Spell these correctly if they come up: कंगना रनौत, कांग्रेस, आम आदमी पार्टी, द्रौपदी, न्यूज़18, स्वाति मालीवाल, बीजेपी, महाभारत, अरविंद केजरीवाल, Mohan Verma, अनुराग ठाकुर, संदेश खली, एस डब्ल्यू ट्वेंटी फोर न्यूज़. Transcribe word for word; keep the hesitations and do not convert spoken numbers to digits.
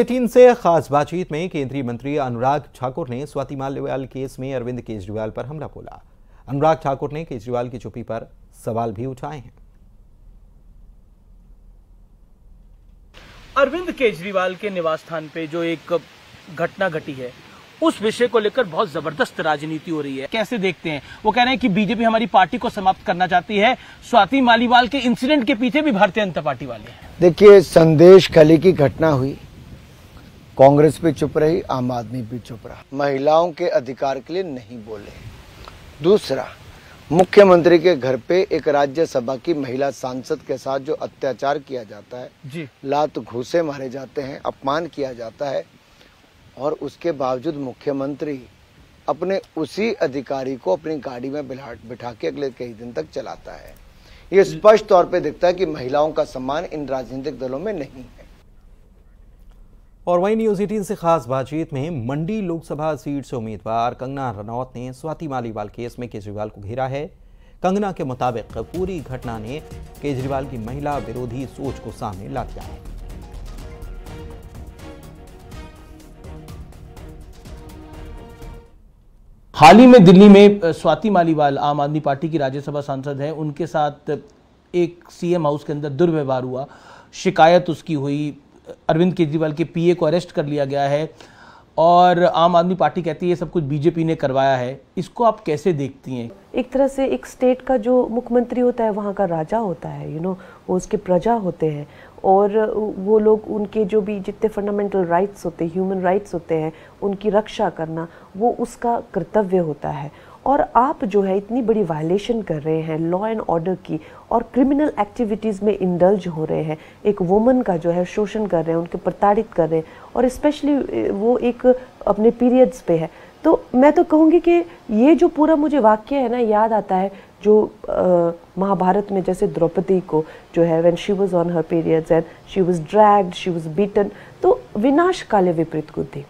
News अठारह से खास बातचीत में केंद्रीय मंत्री अनुराग ठाकुर ने स्वाति मालीवाल केस में अरविंद केजरीवाल पर हमला बोला। अनुराग ठाकुर ने केजरीवाल की चुप्पी पर सवाल भी उठाए हैं। अरविंद केजरीवाल के निवास स्थान पे जो एक घटना घटी है, उस विषय को लेकर बहुत जबरदस्त राजनीति हो रही है। कैसे देखते हैं? वो कह रहे हैं कि बीजेपी हमारी पार्टी को समाप्त करना चाहती है। स्वाति मालीवाल के इंसिडेंट के पीछे भी भारतीय जनता पार्टी वाले हैं। देखिए, संदेश खली की घटना हुई, कांग्रेस भी चुप रही, आम आदमी भी चुप रहा, महिलाओं के अधिकार के लिए नहीं बोले। दूसरा, मुख्यमंत्री के घर पे एक राज्यसभा की महिला सांसद के साथ जो अत्याचार किया जाता है जी, लात घूसे मारे जाते हैं, अपमान किया जाता है, और उसके बावजूद मुख्यमंत्री अपने उसी अधिकारी को अपनी गाड़ी में बिठा के अगले कई दिन तक चलाता है। ये स्पष्ट तौर पे दिखता है कि महिलाओं का सम्मान इन राजनीतिक दलों में नहीं है। और वहीं न्यूज़ अठारह से खास बातचीत में मंडी लोकसभा सीट से उम्मीदवार कंगना रनौत ने स्वाति मालीवाल केस में केजरीवाल को घेरा है। कंगना के मुताबिक पूरी घटना ने केजरीवाल की महिला विरोधी सोच को सामने ला दिया है। हाल ही में दिल्ली में स्वाति मालीवाल, आम आदमी पार्टी की राज्यसभा सांसद हैं, उनके साथ एक सीएम हाउस के अंदर दुर्व्यवहार हुआ, शिकायत उसकी हुई, अरविंद केजरीवाल के पीए को अरेस्ट कर लिया गया है, और आम आदमी पार्टी कहती है ये सब कुछ बीजेपी ने करवाया है। इसको आप कैसे देखती हैं? एक तरह से एक स्टेट का जो मुख्यमंत्री होता है, वहाँ का राजा होता है, यू नो, वो उसके प्रजा होते हैं, और वो लोग उनके जो भी जितने फंडामेंटल राइट्स होते हैं, ह्यूमन राइट्स होते हैं, उनकी रक्षा करना वो उसका कर्तव्य होता है। और आप जो है इतनी बड़ी वायलेशन कर रहे हैं लॉ एंड ऑर्डर की, और क्रिमिनल एक्टिविटीज़ में इंडल्ज हो रहे हैं, एक वुमन का जो है शोषण कर रहे हैं, उनके प्रताड़ित कर रहे हैं, और स्पेशली वो एक अपने पीरियड्स पे है। तो मैं तो कहूँगी कि ये जो पूरा मुझे वाक्य है ना, याद आता है जो महाभारत में जैसे द्रौपदी को जो है, when she was on her periods and she was dragged, she was beaten, तो विनाश काले विपरीत बुद्धि।